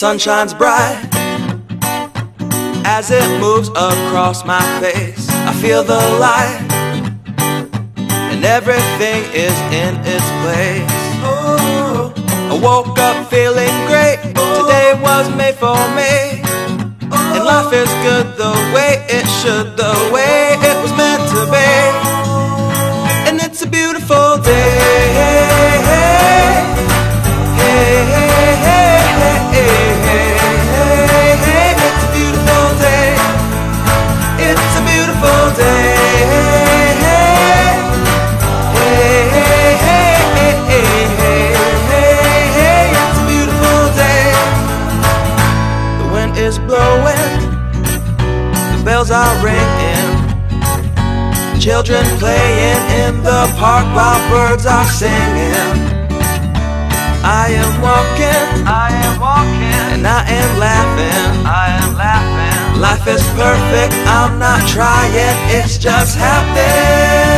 sun shines bright as it moves across my face. I feel the light and everything is in its place. Oh, I woke up feeling great. Today was made for me, and life is good the way it should, the way it was meant to be. And it's a beautiful day. Bells are ringing, children playing in the park while birds are singing. I am walking, and I am laughing, I am laughing. Life is perfect, I'm not trying, it's just happening.